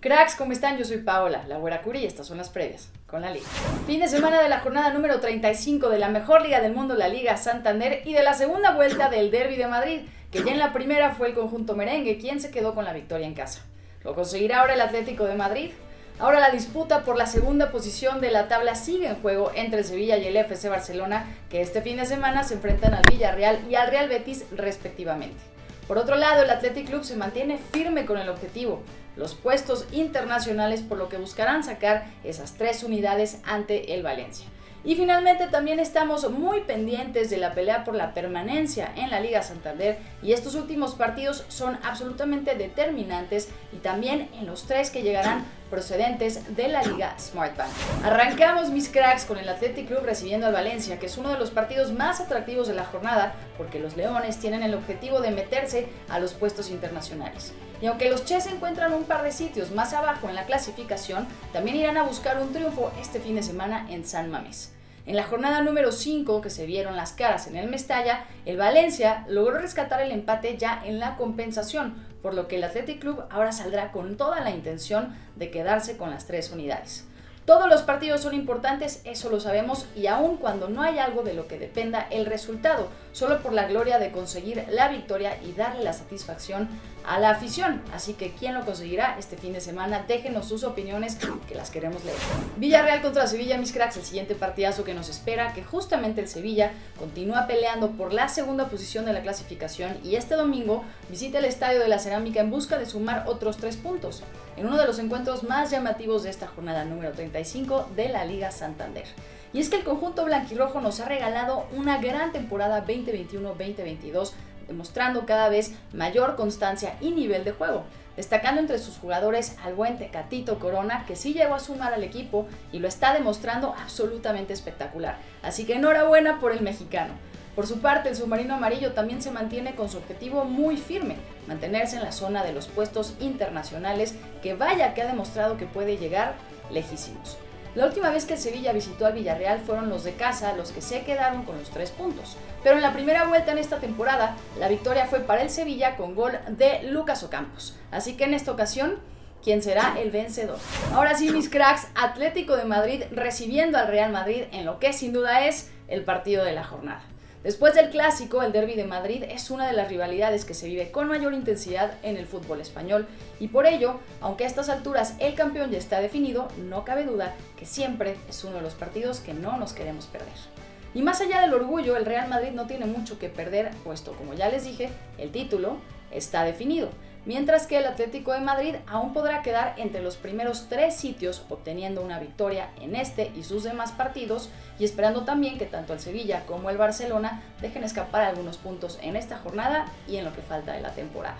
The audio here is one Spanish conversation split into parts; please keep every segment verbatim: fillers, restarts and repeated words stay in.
Cracks, ¿cómo están? Yo soy Paola, la Wera Kuri, y estas son las previas con la Liga. Fin de semana de la jornada número treinta y cinco de la mejor liga del mundo, la LaLiga Santander, y de la segunda vuelta del Derbi de Madrid, que ya en la primera fue el conjunto merengue quien se quedó con la victoria en casa. ¿Lo conseguirá ahora el Atlético de Madrid? Ahora la disputa por la segunda posición de la tabla sigue en juego entre el Sevilla y el F C Barcelona, que este fin de semana se enfrentan al Villarreal y al Real Betis respectivamente. Por otro lado, el Athletic Club se mantiene firme con el objetivo, los puestos internacionales, por lo que buscarán sacar esas tres unidades ante el Valencia. Y finalmente también estamos muy pendientes de la pelea por la permanencia en la LaLiga Santander, y estos últimos partidos son absolutamente determinantes, y también en los tres que llegarán procedentes de la Liga Smart Bank. Arrancamos, mis cracks, con el Athletic Club recibiendo al Valencia, que es uno de los partidos más atractivos de la jornada porque los leones tienen el objetivo de meterse a los puestos internacionales. Y aunque los Chess encuentran un par de sitios más abajo en la clasificación, también irán a buscar un triunfo este fin de semana en San Mames. En la jornada número cinco, que se vieron las caras en el Mestalla, el Valencia logró rescatar el empate ya en la compensación, por lo que el Athletic Club ahora saldrá con toda la intención de quedarse con las tres unidades. Todos los partidos son importantes, eso lo sabemos, y aun cuando no hay algo de lo que dependa el resultado, solo por la gloria de conseguir la victoria y darle la satisfacción a la afición. Así que, ¿quién lo conseguirá este fin de semana? Déjenos sus opiniones, que las queremos leer. Villarreal contra Sevilla, mis cracks, el siguiente partidazo que nos espera, que justamente el Sevilla continúa peleando por la segunda posición de la clasificación, y este domingo visita el Estadio de la Cerámica en busca de sumar otros tres puntos, en uno de los encuentros más llamativos de esta jornada número treinta y cinco de la LaLiga Santander. Y es que el conjunto blanquirrojo nos ha regalado una gran temporada veinte veintiuno veinte veintidós, demostrando cada vez mayor constancia y nivel de juego, destacando entre sus jugadores al buen Tecatito Corona, que sí llegó a sumar al equipo y lo está demostrando absolutamente espectacular. Así que enhorabuena por el mexicano. Por su parte, el submarino amarillo también se mantiene con su objetivo muy firme, mantenerse en la zona de los puestos internacionales, que vaya que ha demostrado que puede llegar lejísimos. La última vez que el Sevilla visitó al Villarreal fueron los de casa los que se quedaron con los tres puntos, pero en la primera vuelta en esta temporada la victoria fue para el Sevilla con gol de Lucas Ocampos, así que en esta ocasión, ¿quién será el vencedor? Ahora sí, mis cracks, Atlético de Madrid recibiendo al Real Madrid en lo que sin duda es el partido de la jornada. Después del clásico, el Derbi de Madrid es una de las rivalidades que se vive con mayor intensidad en el fútbol español, y por ello, aunque a estas alturas el campeón ya está definido, no cabe duda que siempre es uno de los partidos que no nos queremos perder. Y más allá del orgullo, el Real Madrid no tiene mucho que perder, puesto, como ya les dije, el título está definido, mientras que el Atlético de Madrid aún podrá quedar entre los primeros tres sitios, obteniendo una victoria en este y sus demás partidos, y esperando también que tanto el Sevilla como el Barcelona dejen escapar algunos puntos en esta jornada y en lo que falta de la temporada.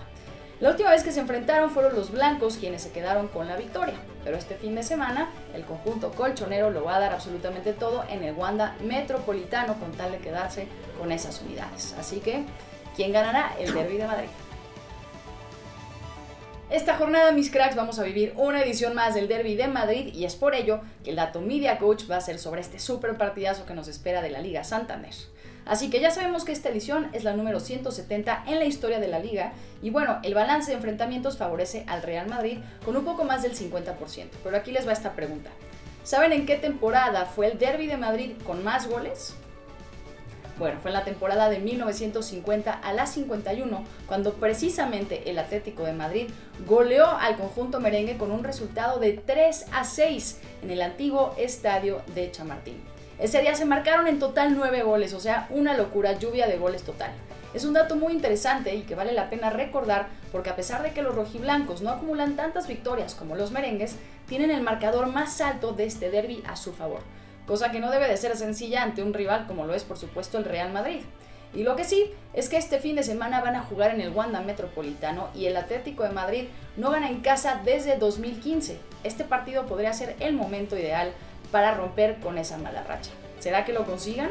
La última vez que se enfrentaron fueron los blancos quienes se quedaron con la victoria, pero este fin de semana el conjunto colchonero lo va a dar absolutamente todo en el Wanda Metropolitano con tal de quedarse con esas unidades. Así que, ¿quién ganará el Derbi de Madrid? Esta jornada, mis cracks, vamos a vivir una edición más del Derbi de Madrid, y es por ello que el Dato Media Coach va a ser sobre este super partidazo que nos espera de la LaLiga Santander. Así que ya sabemos que esta edición es la número ciento setenta en la historia de la liga, y bueno, el balance de enfrentamientos favorece al Real Madrid con un poco más del cincuenta por ciento, pero aquí les va esta pregunta. ¿Saben en qué temporada fue el Derbi de Madrid con más goles? Bueno, fue en la temporada de mil novecientos cincuenta a la cincuenta y uno, cuando precisamente el Atlético de Madrid goleó al conjunto merengue con un resultado de tres a seis en el antiguo estadio de Chamartín. Ese día se marcaron en total nueve goles, o sea, una locura, lluvia de goles total. Es un dato muy interesante y que vale la pena recordar, porque a pesar de que los rojiblancos no acumulan tantas victorias como los merengues, tienen el marcador más alto de este derbi a su favor, cosa que no debe de ser sencilla ante un rival como lo es, por supuesto, el Real Madrid. Y lo que sí es que este fin de semana van a jugar en el Wanda Metropolitano, y el Atlético de Madrid no gana en casa desde dos mil quince. Este partido podría ser el momento ideal para romper con esa mala racha. ¿Será que lo consigan?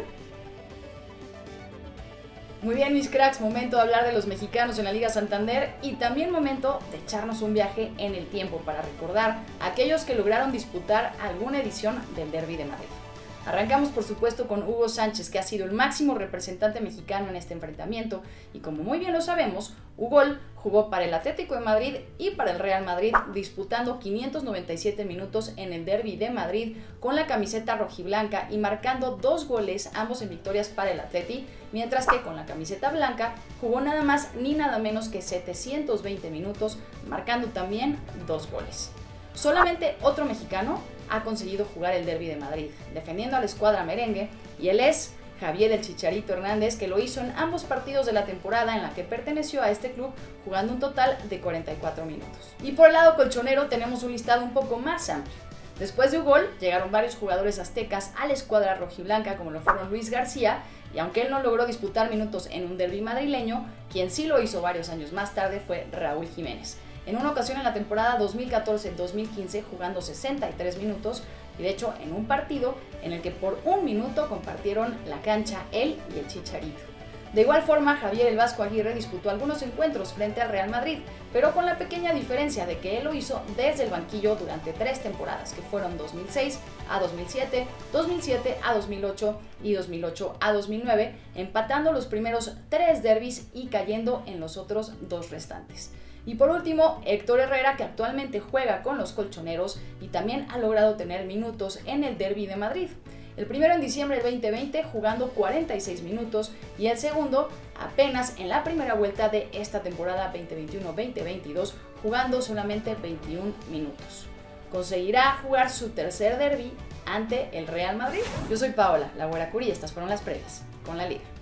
Muy bien, mis cracks, momento de hablar de los mexicanos en la LaLiga Santander, y también momento de echarnos un viaje en el tiempo para recordar a aquellos que lograron disputar alguna edición del Derbi de Madrid. Arrancamos por supuesto con Hugo Sánchez, que ha sido el máximo representante mexicano en este enfrentamiento y, como muy bien lo sabemos, Hugo jugó para el Atlético de Madrid y para el Real Madrid, disputando quinientos noventa y siete minutos en el derbi de Madrid con la camiseta rojiblanca y marcando dos goles, ambos en victorias para el Atleti, mientras que con la camiseta blanca jugó nada más ni nada menos que setecientos veinte minutos, marcando también dos goles. Solamente otro mexicano ha conseguido jugar el derbi de Madrid, defendiendo a la escuadra merengue, y él es Javier el Chicharito Hernández, que lo hizo en ambos partidos de la temporada en la que perteneció a este club, jugando un total de cuarenta y cuatro minutos. Y por el lado colchonero tenemos un listado un poco más amplio. Después de un gol, llegaron varios jugadores aztecas a la escuadra rojiblanca, como lo fueron Luis García, y aunque él no logró disputar minutos en un derbi madrileño, quien sí lo hizo varios años más tarde fue Raúl Jiménez. En una ocasión en la temporada dos mil catorce dos mil quince, jugando sesenta y tres minutos, y de hecho en un partido en el que por un minuto compartieron la cancha él y el Chicharito. De igual forma, Javier el Vasco Aguirre disputó algunos encuentros frente al Real Madrid, pero con la pequeña diferencia de que él lo hizo desde el banquillo durante tres temporadas, que fueron dos mil seis a dos mil siete, dos mil siete a dos mil ocho y dos mil ocho a dos mil nueve, empatando los primeros tres derbis y cayendo en los otros dos restantes. Y por último, Héctor Herrera, que actualmente juega con los colchoneros y también ha logrado tener minutos en el derbi de Madrid. El primero en diciembre del veinte veinte, jugando cuarenta y seis minutos, y el segundo apenas en la primera vuelta de esta temporada veinte veintiuno veinte veintidós, jugando solamente veintiún minutos. ¿Conseguirá jugar su tercer derbi ante el Real Madrid? Yo soy Paola, la Wera Kuri, y estas fueron las previas con la Liga.